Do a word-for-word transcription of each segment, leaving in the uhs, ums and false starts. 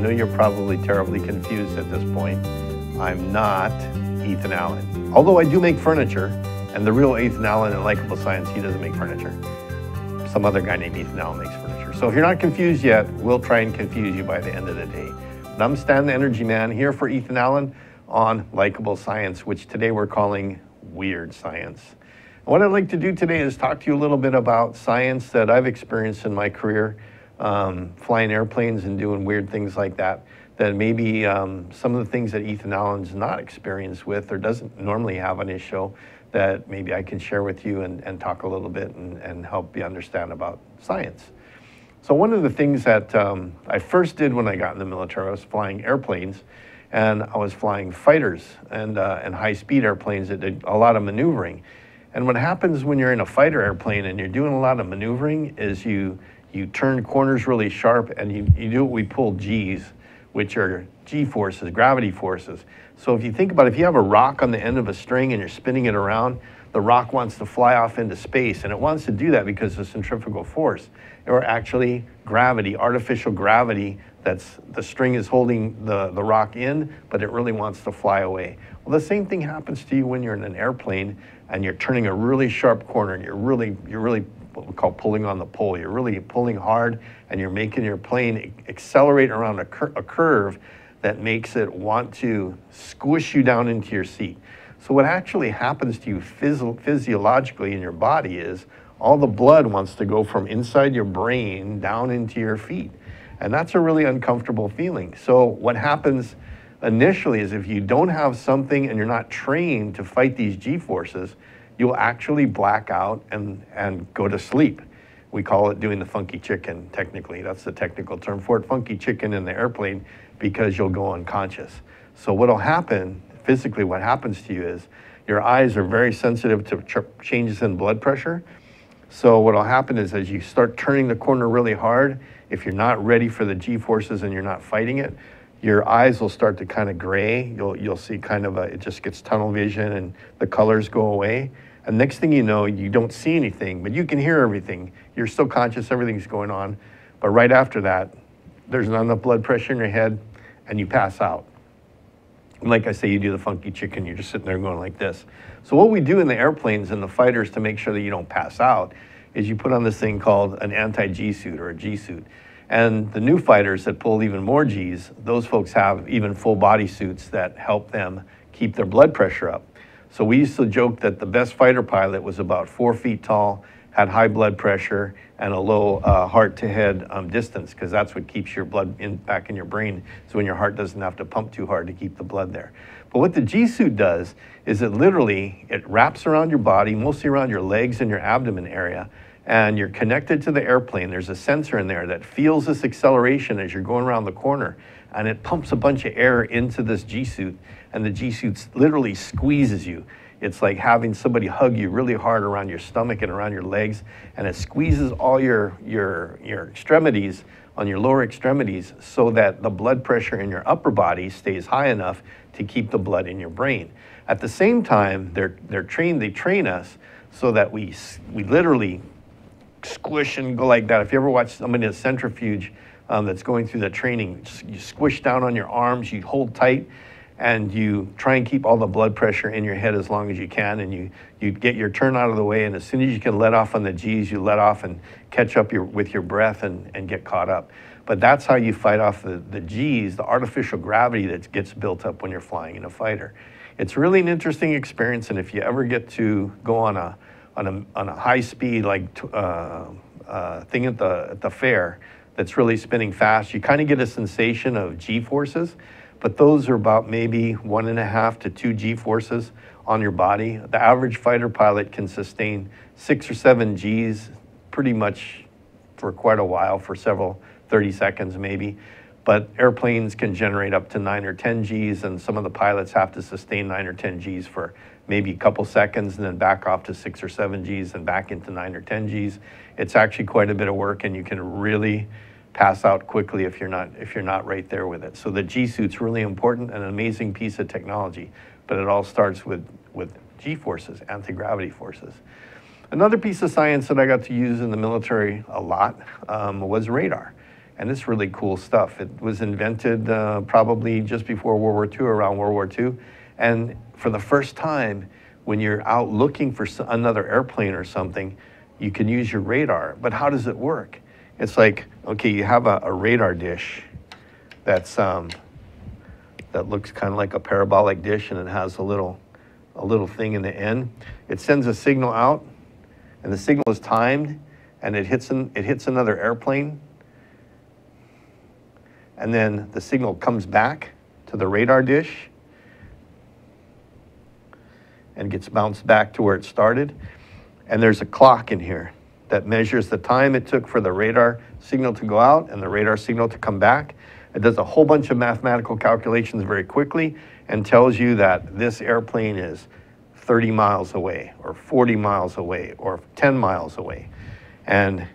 know you're probably terribly confused at this point. I'm not Ethan Allen. Although I do make furniture, and the real Ethan Allen in Likable Science, he doesn't make furniture. Some other guy named Ethan Allen makes furniture. So if you're not confused yet, we'll try and confuse you by the end of the day. But I'm Stan the Energy Man, here for Ethan Allen on Likable Science, which today we're calling Weird Science. What I'd like to do today is talk to you a little bit about science that I've experienced in my career, um, flying airplanes and doing weird things like that, that maybe um, some of the things that Ethan Allen's not experienced with or doesn't normally have on his show that maybe I can share with you and, and talk a little bit and, and help you understand about science. So one of the things that um, I first did when I got in the military, I was flying airplanes, and I was flying fighters and, uh, and high-speed airplanes that did a lot of maneuvering. And what happens when you're in a fighter airplane and you're doing a lot of maneuvering is you, you turn corners really sharp, and you, you do what we call G's, which are G-forces, gravity forces. So if you think about it, if you have a rock on the end of a string and you're spinning it around, the rock wants to fly off into space, and it wants to do that because of centrifugal force, or actually gravity, artificial gravity, that's the string is holding the, the rock in, but it really wants to fly away. Well, the same thing happens to you when you're in an airplane and you're turning a really sharp corner, and you're really, you're really what we call pulling on the pole. You're really pulling hard, and you're making your plane accelerate around a, cur a curve that makes it want to squish you down into your seat. So what actually happens to you physio physiologically in your body is all the blood wants to go from inside your brain down into your feet. And that's a really uncomfortable feeling. So what happens initially is if you don't have something and you're not trained to fight these G-forces, you'll actually black out and, and go to sleep. We call it doing the funky chicken, technically. That's the technical term for it, funky chicken in the airplane, because you'll go unconscious. So what'll happen, physically what happens to you is your eyes are very sensitive to changes in blood pressure. So what'll happen is as you start turning the corner really hard, if you're not ready for the G-forces and you're not fighting it, your eyes will start to kind of gray. You'll, you'll see kind of a, it just gets tunnel vision and the colors go away. And next thing you know, you don't see anything, but you can hear everything. You're still conscious, everything's going on. But right after that, there's not enough blood pressure in your head and you pass out. And like I say, you do the funky chicken, you're just sitting there going like this. So what we do in the airplanes and the fighters to make sure that you don't pass out is you put on this thing called an anti-G suit or a G suit. And the new fighters that pull even more Gs, those folks have even full body suits that help them keep their blood pressure up. So we used to joke that the best fighter pilot was about four feet tall, had high blood pressure, and a low uh, heart-to-head um, distance, because that's what keeps your blood in, back in your brain, so when your heart doesn't have to pump too hard to keep the blood there. But what the G-suit does is it literally, it wraps around your body, mostly around your legs and your abdomen area, and you're connected to the airplane. There's a sensor in there that feels this acceleration as you're going around the corner, and it pumps a bunch of air into this G-suit, and the G-suit literally squeezes you. It's like having somebody hug you really hard around your stomach and around your legs, and it squeezes all your, your, your extremities on your lower extremities so that the blood pressure in your upper body stays high enough to keep the blood in your brain. At the same time, they're, they're trained, they train us so that we, we literally squish and go like that. If you ever watch somebody in a centrifuge um, that's going through the training, you squish down on your arms, you hold tight, and you try and keep all the blood pressure in your head as long as you can, and you, you get your turn out of the way, and as soon as you can let off on the G's, you let off and catch up your, with your breath and, and get caught up. But that's how you fight off the, the G's, the artificial gravity that gets built up when you're flying in a fighter. It's really an interesting experience, and if you ever get to go on a, on a, on a high speed like uh, uh, thing at the, at the fair that's really spinning fast, you kind of get a sensation of G-forces. But those are about maybe one and a half to two G-forces on your body. The average fighter pilot can sustain six or seven Gs pretty much for quite a while, for several, thirty seconds maybe. But airplanes can generate up to nine or ten Gs, and some of the pilots have to sustain nine or ten Gs for maybe a couple seconds and then back off to six or seven Gs and back into nine or ten Gs. It's actually quite a bit of work, and you can really pass out quickly if you're not if you're not right there with it. So the G-suit's really important and an amazing piece of technology, but it all starts with with G-forces, anti-gravity forces. Another piece of science that I got to use in the military a lot um, was radar. And it's really cool stuff. It was invented uh, probably just before World War Two, around World War Two. And for the first time, when you're out looking for another airplane or something, you can use your radar. But how does it work? It's like, okay, you have a, a radar dish that's um, that looks kind of like a parabolic dish, and it has a little a little thing in the end. It sends a signal out, and the signal is timed, and it hits an, it hits another airplane. And then the signal comes back to the radar dish and gets bounced back to where it started. And there's a clock in here that measures the time it took for the radar signal to go out and the radar signal to come back. It does a whole bunch of mathematical calculations very quickly and tells you that this airplane is thirty miles away or forty miles away or ten miles away. And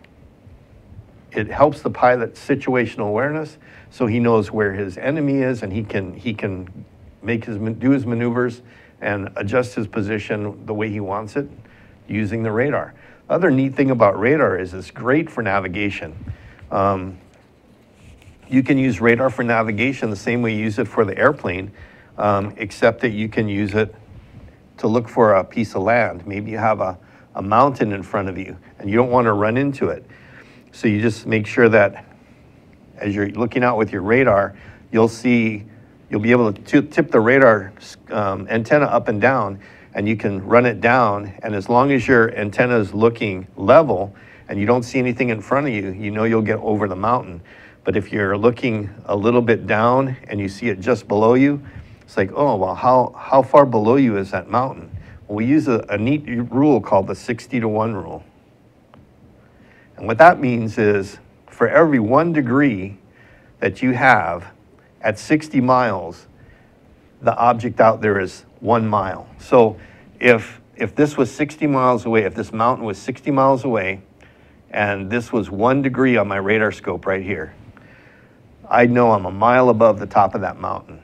it helps the pilot's situational awareness, so he knows where his enemy is, and he can he can make his do his maneuvers and adjust his position the way he wants it using the radar. Other neat thing about radar is it's great for navigation. Um, you can use radar for navigation the same way you use it for the airplane, um, except that you can use it to look for a piece of land. Maybe you have a, a mountain in front of you and you don't want to run into it. So you just make sure that as you're looking out with your radar, you'll see, you'll be able to tip the radar um, antenna up and down, and you can run it down. And as long as your antenna is looking level and you don't see anything in front of you, you know you'll get over the mountain. But if you're looking a little bit down and you see it just below you, it's like, oh, well, how, how far below you is that mountain? Well, we use a, a neat rule called the sixty to one rule. And what that means is for every one degree that you have at sixty miles, the object out there is one mile. So if, if this was sixty miles away, if this mountain was sixty miles away, and this was one degree on my radar scope right here, I'd know I'm a mile above the top of that mountain.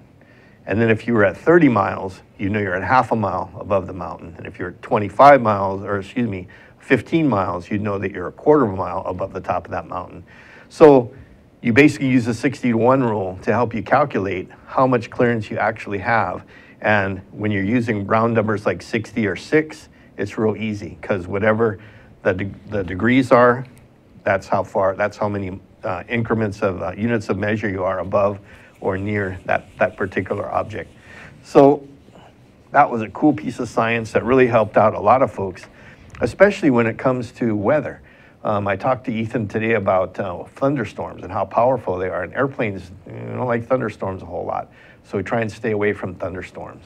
And then if you were at thirty miles, you know you're at half a mile above the mountain. And if you're at twenty-five miles, or excuse me, fifteen miles, you'd know that you're a quarter of a mile above the top of that mountain. So you basically use the sixty to one rule to help you calculate how much clearance you actually have. And when you're using round numbers like sixty or six, it's real easy, because whatever the, de the degrees are, that's how far, that's how many uh, increments of uh, units of measure you are above or near that, that particular object. So that was a cool piece of science that really helped out a lot of folks, especially when it comes to weather. Um, I talked to Ethan today about uh, thunderstorms and how powerful they are. And airplanes, you know, like thunderstorms a whole lot. So we try and stay away from thunderstorms.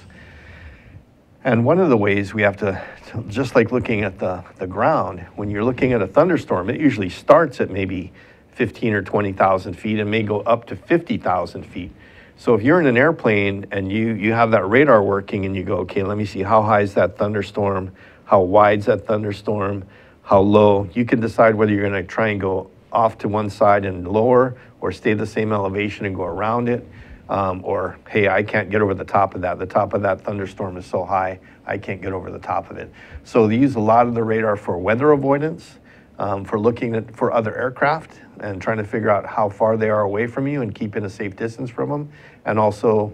And one of the ways we have to, just like looking at the, the ground, when you're looking at a thunderstorm, it usually starts at maybe fifteen or twenty thousand feet and may go up to fifty thousand feet. So if you're in an airplane and you, you have that radar working and you go, okay, let me see, how high is that thunderstorm? How wide's that thunderstorm? How low? You can decide whether you're going to try and go off to one side and lower, or stay the same elevation and go around it. Um, or, hey, I can't get over the top of that. The top of that thunderstorm is so high, I can't get over the top of it. So they use a lot of the radar for weather avoidance, um, for looking at, for other aircraft and trying to figure out how far they are away from you and keeping a safe distance from them, and also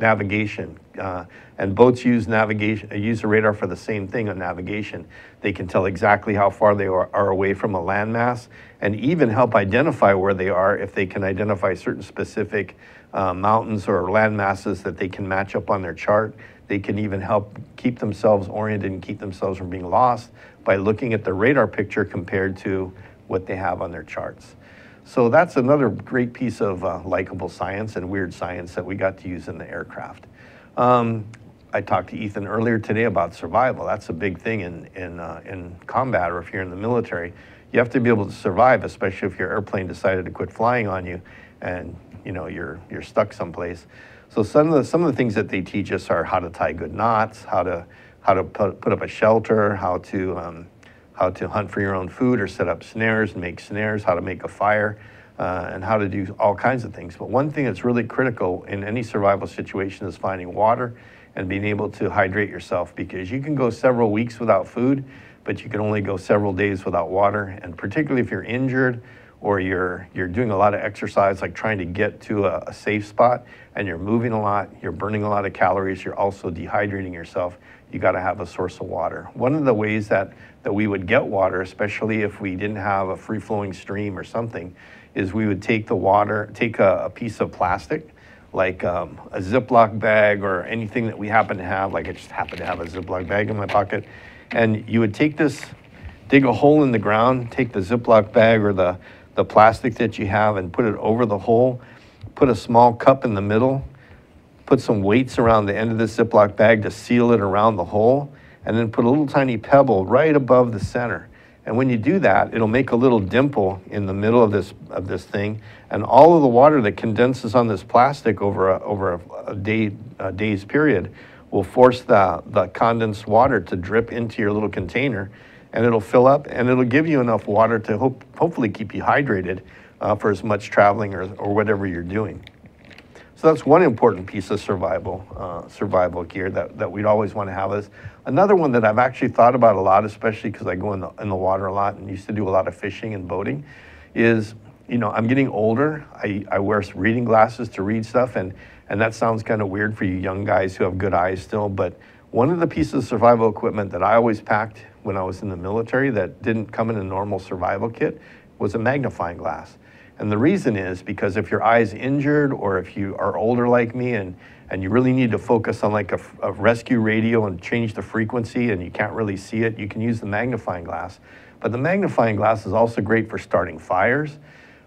navigation. Uh, and boats use navigation, use the radar for the same thing on navigation. They can tell exactly how far they are, are away from a landmass, and even help identify where they are if they can identify certain specific uh, mountains or landmasses that they can match up on their chart. They can even help keep themselves oriented and keep themselves from being lost by looking at the radar picture compared to what they have on their charts. So that's another great piece of uh, likable science and weird science that we got to use in the aircraft. Um, I talked to Ethan earlier today about survival. That's a big thing in, in, uh, in combat, or if you're in the military. You have to be able to survive, especially if your airplane decided to quit flying on you and you know, you're, you're stuck someplace. So some of, the, some of the things that they teach us are how to tie good knots, how to, how to put, put up a shelter, how to um, how to hunt for your own food or set up snares and make snares, how to make a fire, uh, and how to do all kinds of things. But one thing that's really critical in any survival situation is finding water and being able to hydrate yourself, because you can go several weeks without food, but you can only go several days without water. And particularly if you're injured or you're, you're doing a lot of exercise, like trying to get to a, a safe spot, and you're moving a lot, you're burning a lot of calories, you're also dehydrating yourself, you gotta have a source of water. One of the ways that, that we would get water, especially if we didn't have a free-flowing stream or something, is we would take the water, take a, a piece of plastic, like um, a Ziploc bag or anything that we happen to have, like I just happen to have a Ziploc bag in my pocket, and you would take this, dig a hole in the ground, take the Ziploc bag or the, the plastic that you have and put it over the hole, put a small cup in the middle, put some weights around the end of the Ziploc bag to seal it around the hole, and then put a little tiny pebble right above the center. And when you do that, it'll make a little dimple in the middle of this, of this thing, and all of the water that condenses on this plastic over a, over a, a, day, a day's period will force the, the condensed water to drip into your little container, and it'll fill up, and it'll give you enough water to hope, hopefully keep you hydrated uh, for as much traveling or, or whatever you're doing. So that's one important piece of survival, uh, survival gear that, that we'd always want to have. Is another one that I've actually thought about a lot, especially because I go in the, in the water a lot and used to do a lot of fishing and boating, is, you know, I'm getting older. I, I wear reading glasses to read stuff, and, and that sounds kind of weird for you young guys who have good eyes still, but one of the pieces of survival equipment that I always packed when I was in the military that didn't come in a normal survival kit was a magnifying glass. And the reason is because if your eye's injured, or if you are older like me and, and you really need to focus on like a, a rescue radio and change the frequency and you can't really see it, you can use the magnifying glass. But the magnifying glass is also great for starting fires,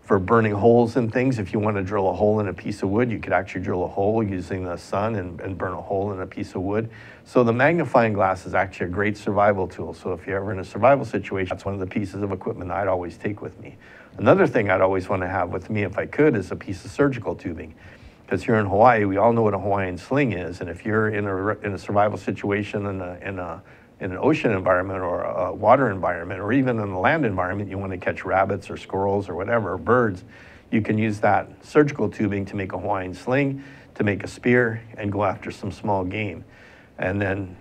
for burning holes in things. If you want to drill a hole in a piece of wood, you could actually drill a hole using the sun and, and burn a hole in a piece of wood. So the magnifying glass is actually a great survival tool. So if you're ever in a survival situation, that's one of the pieces of equipment I'd always take with me. Another thing I'd always want to have with me, if I could, is a piece of surgical tubing. Because here in Hawaii, we all know what a Hawaiian sling is, and if you're in a, in a survival situation in, a, in, a, in an ocean environment or a water environment, or even in a land environment, you want to catch rabbits or squirrels or whatever, or birds, you can use that surgical tubing to make a Hawaiian sling, to make a spear, and go after some small game. And then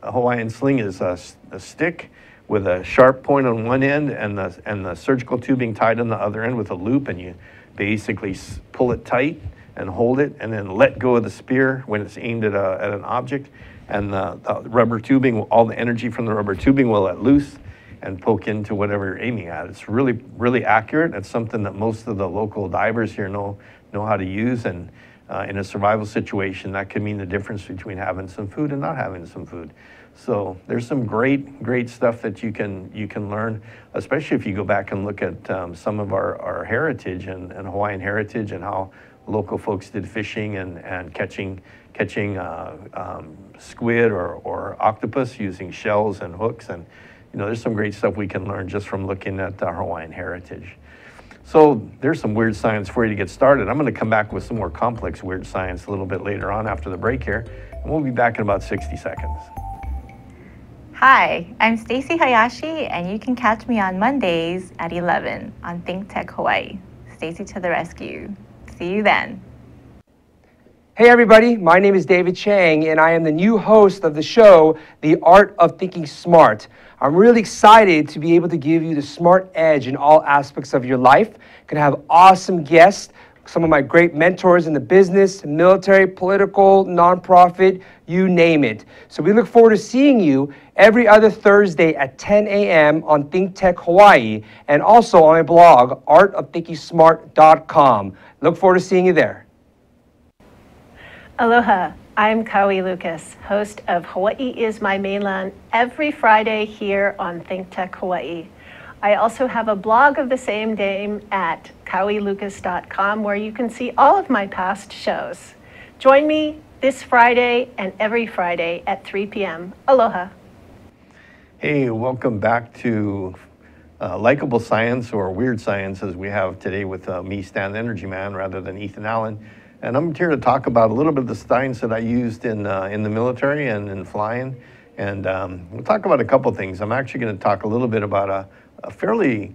a Hawaiian sling is a, a stick with a sharp point on one end and the, and the surgical tubing tied on the other end with a loop, and you basically pull it tight and hold it and then let go of the spear when it's aimed at, a, at an object, and the, the rubber tubing, all the energy from the rubber tubing will let loose and poke into whatever you're aiming at. It's really, really accurate. It's something that most of the local divers here know, know how to use, and uh, in a survival situation, that could mean the difference between having some food and not having some food. So there's some great, great stuff that you can, you can learn, especially if you go back and look at um, some of our, our heritage and, and Hawaiian heritage and how local folks did fishing and, and catching, catching uh, um, squid or, or octopus using shells and hooks. And, you know, there's some great stuff we can learn just from looking at our Hawaiian heritage. So there's some weird science for you to get started. I'm going to come back with some more complex weird science a little bit later on after the break here, and we'll be back in about sixty seconds. Hi, I'm Stacey Hayashi, and you can catch me on Mondays at eleven on Think Tech Hawaii. Stacey to the rescue. See you then. Hey everybody, my name is David Chang, and I am the new host of the show, The Art of Thinking Smart. I'm really excited to be able to give you the smart edge in all aspects of your life. Gonna have awesome guests, some of my great mentors in the business, military, political, nonprofit, you name it. So we look forward to seeing you every other Thursday at ten A M on Think Tech Hawaii, and also on my blog, Art Of Thinking Smart dot com. Look forward to seeing you there. Aloha, I'm Kaui Lucas, host of Hawaii is my Mainland every Friday here on Think Tech Hawaii. I also have a blog of the same name at kawi lucas dot com, where you can see all of my past shows. Join me this Friday and every Friday at three P M Aloha. Hey, welcome back to uh, Likable Science, or Weird Science, as we have today with uh, me, Stan the Energy Man, rather than Ethan Allen. And I'm here to talk about a little bit of the science that I used in, uh, in the military and in flying. And um, we'll talk about a couple things. I'm actually going to talk a little bit about a a fairly,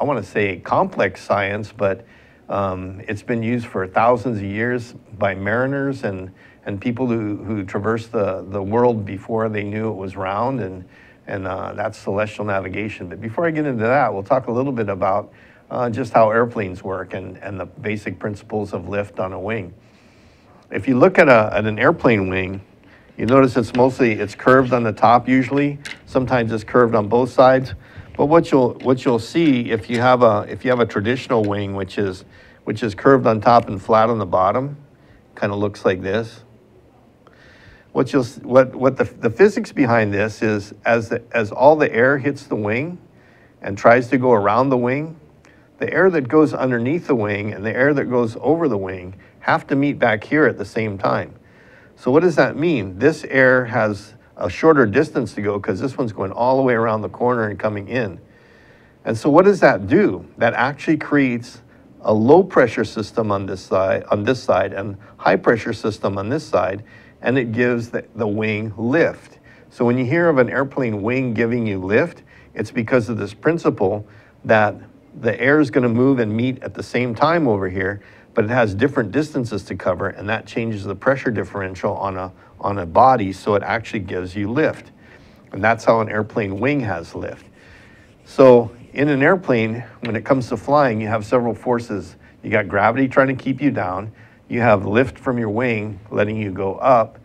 I want to say, complex science, but um, it's been used for thousands of years by mariners and, and people who, who traversed the, the world before they knew it was round, and, and uh, that's celestial navigation. But before I get into that, we'll talk a little bit about uh, just how airplanes work and, and the basic principles of lift on a wing. If you look at, a, at an airplane wing, you notice it's mostly, it's curved on the top usually. Sometimes it's curved on both sides. But what you'll, what you'll see if you have a, if you have a traditional wing, which is, which is curved on top and flat on the bottom, kind of looks like this. What you'll, what, what the, the physics behind this is as, the, as all the air hits the wing and tries to go around the wing, the air that goes underneath the wing and the air that goes over the wing have to meet back here at the same time. So what does that mean? This air has a shorter distance to go because this one's going all the way around the corner and coming in. And so what does that do? That actually creates a low pressure system on this side, on this side and high pressure system on this side, and it gives the, the wing lift. So when you hear of an airplane wing giving you lift, it's because of this principle that the air is going to move and meet at the same time over here, but it has different distances to cover, and that changes the pressure differential on a, on a body, so it actually gives you lift. And that's how an airplane wing has lift. So in an airplane, when it comes to flying, you have several forces. You got gravity trying to keep you down. You have lift from your wing, letting you go up.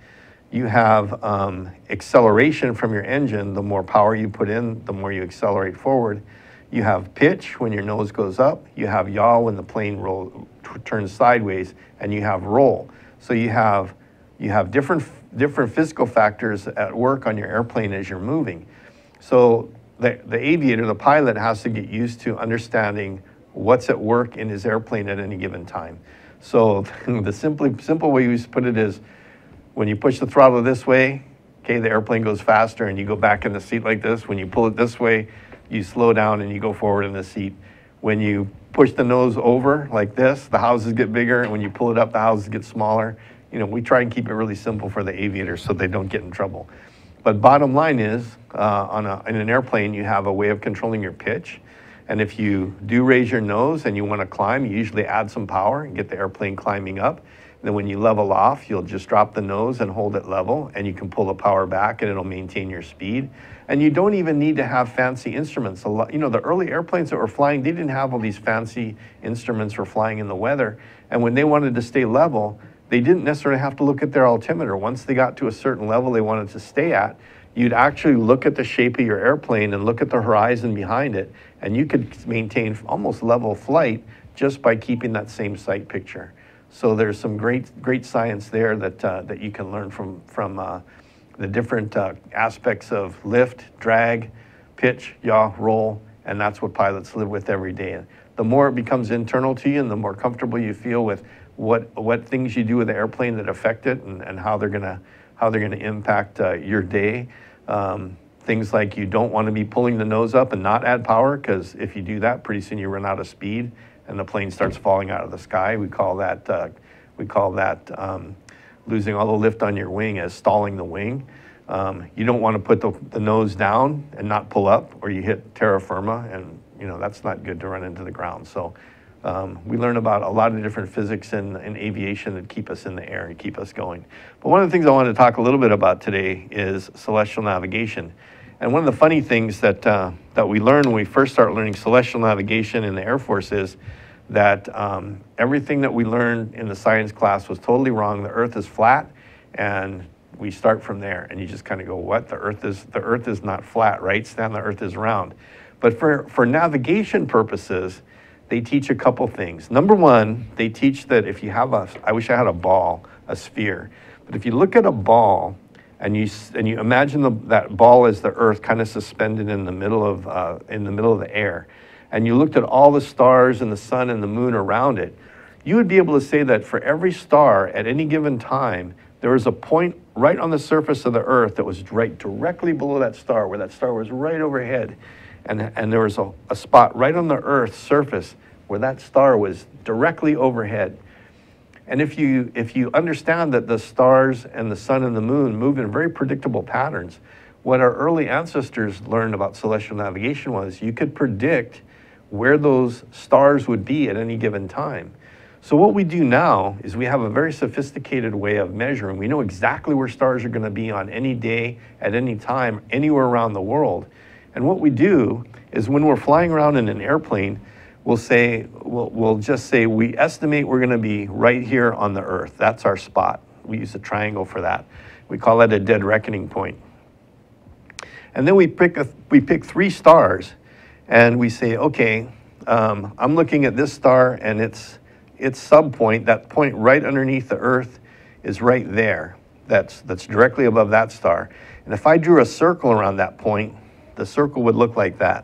You have um, acceleration from your engine. The more power you put in, the more you accelerate forward. You have pitch when your nose goes up. You have yaw when the plane roll, turns sideways, and you have roll. So you have, you have different, different physical factors at work on your airplane as you're moving. So the, the aviator, the pilot, has to get used to understanding what's at work in his airplane at any given time. So the simply, simple way you put it is, when you push the throttle this way, okay, the airplane goes faster and you go back in the seat like this. When you pull it this way, you slow down and you go forward in the seat. When you push the nose over like this, the houses get bigger, and when you pull it up, the houses get smaller. You know, we try and keep it really simple for the aviators so they don't get in trouble. But bottom line is, uh, on a, in an airplane, you have a way of controlling your pitch. And if you do raise your nose and you want to climb, you usually add some power and get the airplane climbing up. And then when you level off, you'll just drop the nose and hold it level, and you can pull the power back and it'll maintain your speed. And you don't even need to have fancy instruments. A lot, you know, the early airplanes that were flying, they didn't have all these fancy instruments for flying in the weather. And when they wanted to stay level, they didn't necessarily have to look at their altimeter. Once they got to a certain level they wanted to stay at, you'd actually look at the shape of your airplane and look at the horizon behind it, and you could maintain almost level flight just by keeping that same sight picture. So there's some great, great science there that, uh, that you can learn from, from uh, the different uh, aspects of lift, drag, pitch, yaw, roll, and that's what pilots live with every day. And the more it becomes internal to you and the more comfortable you feel with what, what things you do with the airplane that affect it and, and how they're gonna, how they're gonna impact uh, your day. Um, things like you don't want to be pulling the nose up and not add power, because if you do that, pretty soon you run out of speed and the plane starts falling out of the sky. We call that, uh, we call that um, losing all the lift on your wing as stalling the wing. Um, you don't want to put the, the nose down and not pull up, or you hit terra firma, and you know that's not good to run into the ground. So um, we learn about a lot of different physics in, in aviation that keep us in the air and keep us going. But one of the things I wanted to talk a little bit about today is celestial navigation. And one of the funny things that, uh, that we learn when we first start learning celestial navigation in the Air Force is that um, everything that we learned in the science class was totally wrong. The Earth is flat, and we start from there. And you just kind of go, what? The Earth is, the Earth is not flat, right? Stan, the Earth is round. But for, for navigation purposes, they teach a couple things. Number one, they teach that if you have a, I wish I had a ball, a sphere. But if you look at a ball, and you, and you imagine the, that ball as the Earth kind of suspended in the middle of, uh, in the middle of the air, and you looked at all the stars and the sun and the moon around it, you would be able to say that for every star at any given time, there was a point right on the surface of the Earth that was right directly below that star, where that star was right overhead. And, and there was a, a spot right on the Earth's surface where that star was directly overhead. And if you, if you understand that the stars and the sun and the moon move in very predictable patterns, what our early ancestors learned about celestial navigation was you could predict where those stars would be at any given time. So what we do now is we have a very sophisticated way of measuring. We know exactly where stars are going to be on any day, at any time, anywhere around the world. And what we do is when we're flying around in an airplane, we'll say, we'll, we'll just say we estimate we're going to be right here on the Earth. That's our spot. We use a triangle for that. We call that a dead reckoning point. And then we pick, a, we pick three stars, and we say, okay, um, I'm looking at this star, and its, its subpoint, that point right underneath the Earth, is right there. That's, that's directly above that star. And if I drew a circle around that point, the circle would look like that.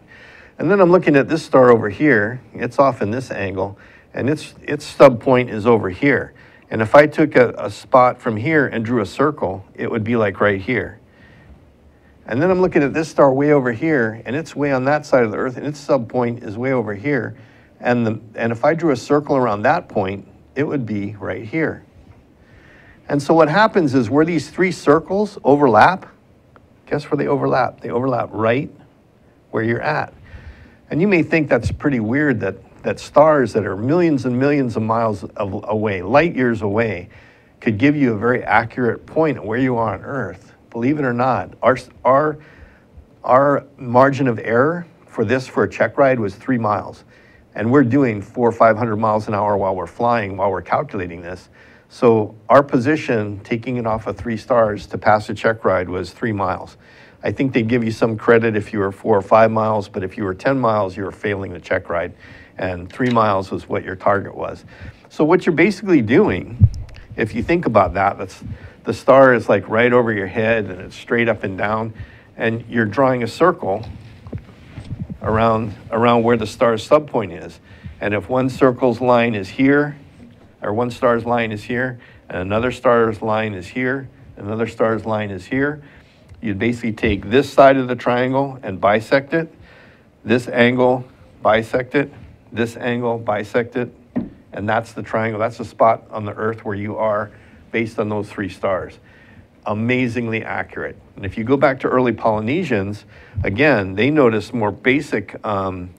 And then I'm looking at this star over here. It's off in this angle, and its, its subpoint is over here. And if I took a, a spot from here and drew a circle, it would be like right here. And then I'm looking at this star way over here, and it's way on that side of the Earth, and its subpoint is way over here. And, the, and if I drew a circle around that point, it would be right here. And so what happens is where these three circles overlap, guess where they overlap? They overlap right where you're at. And you may think that's pretty weird that that stars that are millions and millions of miles away, light years away, could give you a very accurate point of where you are on Earth. Believe it or not, our, our, our margin of error for this, for a check ride, was three miles. And we're doing four or five hundred miles an hour while we're flying, while we're calculating this. So our position, taking it off of three stars to pass a check ride, was three miles. I think they give you some credit if you were four or five miles, but if you were ten miles, you were failing the check ride. And three miles was what your target was. So what you're basically doing, if you think about that, that's, the star is like right over your head, and it's straight up and down, and you're drawing a circle around, around where the star's subpoint is. And if one circle's line is here, or one star's line is here, and another star's line is here, another star's line is here, you'd basically take this side of the triangle and bisect it, this angle, bisect it, this angle, bisect it, and that's the triangle. That's the spot on the Earth where you are based on those three stars. Amazingly accurate. And if you go back to early Polynesians, again, they noticed more basic um,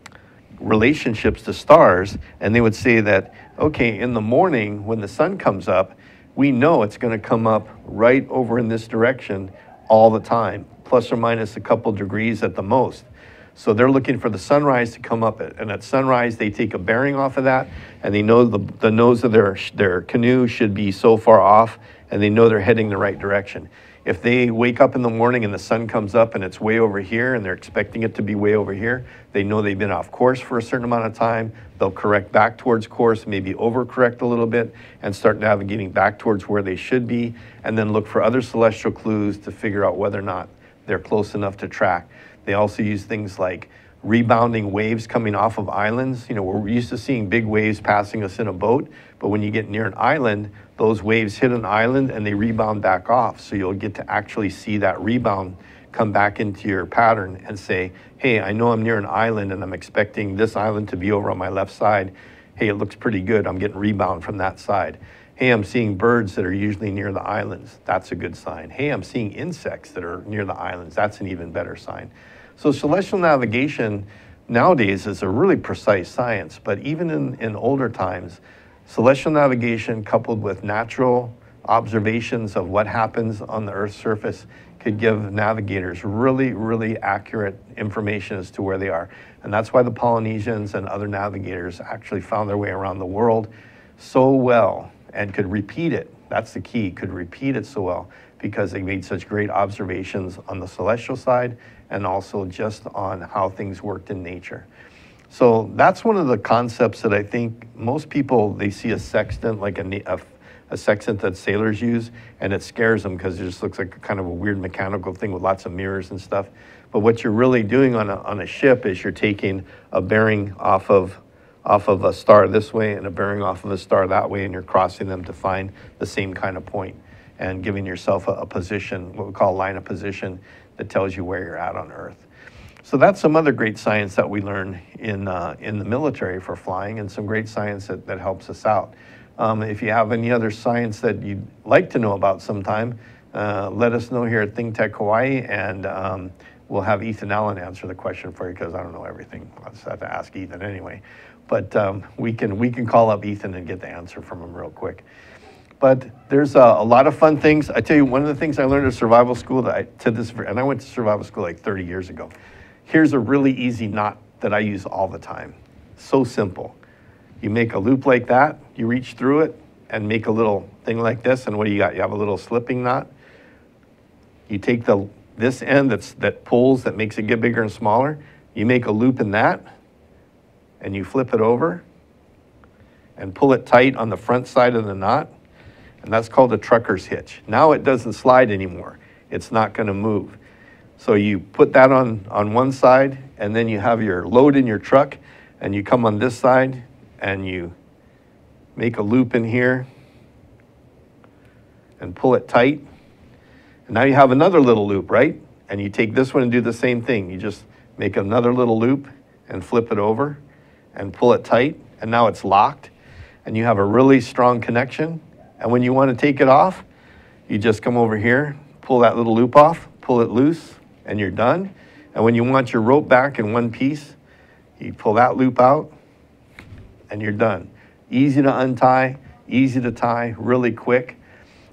relationships to stars, and they would say that, okay, in the morning when the sun comes up, we know it's going to come up right over in this direction all the time, plus or minus a couple degrees at the most. So they're looking for the sunrise to come up, and at sunrise they take a bearing off of that, and they know the, the nose of their, their canoe should be so far off, and they know they're heading the right direction. If they wake up in the morning and the sun comes up and it's way over here, and they're expecting it to be way over here, they know they've been off course for a certain amount of time, they'll correct back towards course, maybe overcorrect a little bit, and start navigating back towards where they should be, and then look for other celestial clues to figure out whether or not they're close enough to track. They also use things like rebounding waves coming off of islands. You know, we're used to seeing big waves passing us in a boat, but when you get near an island, those waves hit an island and they rebound back off. So you'll get to actually see that rebound come back into your pattern and say, hey, I know I'm near an island and I'm expecting this island to be over on my left side. Hey, it looks pretty good. I'm getting rebound from that side. Hey, I'm seeing birds that are usually near the islands. That's a good sign. Hey, I'm seeing insects that are near the islands. That's an even better sign. So celestial navigation nowadays is a really precise science, but even in, in older times, celestial navigation coupled with natural observations of what happens on the Earth's surface could give navigators really, really accurate information as to where they are. And that's why the Polynesians and other navigators actually found their way around the world so well and could repeat it. That's the key, could repeat it so well, because they made such great observations on the celestial side and also just on how things worked in nature. So that's one of the concepts that I think most people, they see a sextant, like a, a, a sextant that sailors use, and it scares them because it just looks like a kind of a weird mechanical thing with lots of mirrors and stuff. But what you're really doing on a, on a ship is you're taking a bearing off of off of a star this way and a bearing off of a star that way, and you're crossing them to find the same kind of point and giving yourself a, a position, what we call a line of position, that tells you where you're at on Earth. So that's some other great science that we learn in, uh, in the military for flying, and some great science that, that helps us out. Um, if you have any other science that you'd like to know about sometime, uh, let us know here at Think Tech Hawaii, and um, we'll have Ethan Allen answer the question for you, because I don't know everything. I'll just have to ask Ethan anyway. But um, we can, we can call up Ethan and get the answer from him real quick. But there's a, a lot of fun things. I tell you, one of the things I learned at survival school, that I, to this, and I went to survival school like thirty years ago. Here's a really easy knot that I use all the time. so simple. You make a loop like that, you reach through it, and make a little thing like this, and what do you got? You have a little slipping knot. You take the this end that's, that pulls, that makes it get bigger and smaller, you make a loop in that, and you flip it over, and pull it tight on the front side of the knot, and that's called a trucker's hitch. Now it doesn't slide anymore. It's not going to move. So you put that on, on one side, and then you have your load in your truck, and you come on this side, and you make a loop in here, and pull it tight. And now you have another little loop, right? And you take this one and do the same thing. You just make another little loop, and flip it over, and pull it tight, and now it's locked, and you have a really strong connection. And when you want to take it off, you just come over here, pull that little loop off, pull it loose, and you're done. And when you want your rope back in one piece, you pull that loop out, and you're done. Easy to untie, easy to tie, really quick.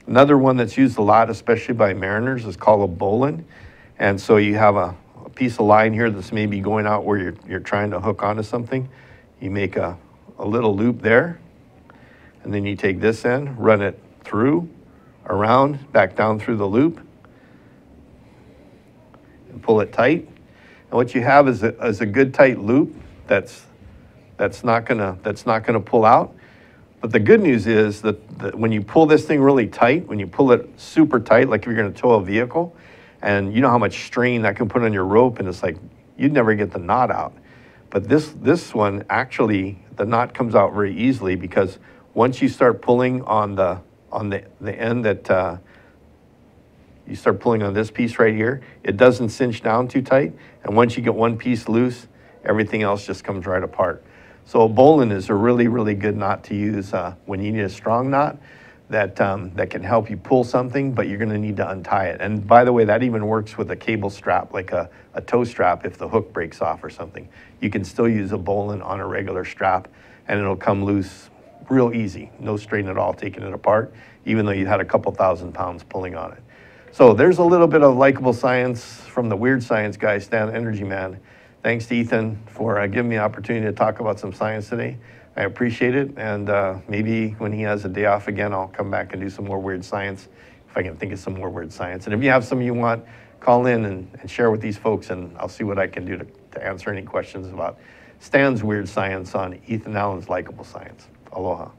Another one that's used a lot, especially by mariners, is called a bowline. And so you have a, a piece of line here that's maybe going out where you're, you're trying to hook onto something. You make a, a little loop there, and then you take this end, run it through, around, back down through the loop, and pull it tight. And what you have is a, is a good tight loop that's, that's not gonna, that's not gonna pull out. But the good news is that, that when you pull this thing really tight, when you pull it super tight, like if you're gonna tow a vehicle, and you know how much strain that can put on your rope, and it's like, you'd never get the knot out. But this, this one, actually, the knot comes out very easily, because once you start pulling on the, on the, the end that, uh, you start pulling on this piece right here, it doesn't cinch down too tight. And once you get one piece loose, everything else just comes right apart. So a bowline is a really, really good knot to use uh, when you need a strong knot that, um, that can help you pull something, but you're gonna need to untie it. And by the way, that even works with a cable strap, like a, a tow strap, if the hook breaks off or something. You can still use a bowline on a regular strap, and it'll come loose real easy, no strain at all taking it apart, even though you had a couple thousand pounds pulling on it. So there's a little bit of Likable Science from the weird science guy, Stan the Energy Man. Thanks to Ethan for uh, giving me the opportunity to talk about some science today. I appreciate it, and uh, maybe when he has a day off again, I'll come back and do some more weird science, if I can think of some more weird science. And if you have some you want, call in and, and share with these folks, and I'll see what I can do to, to answer any questions about Stan's weird science on Ethan Allen's Likable Science. Aloha.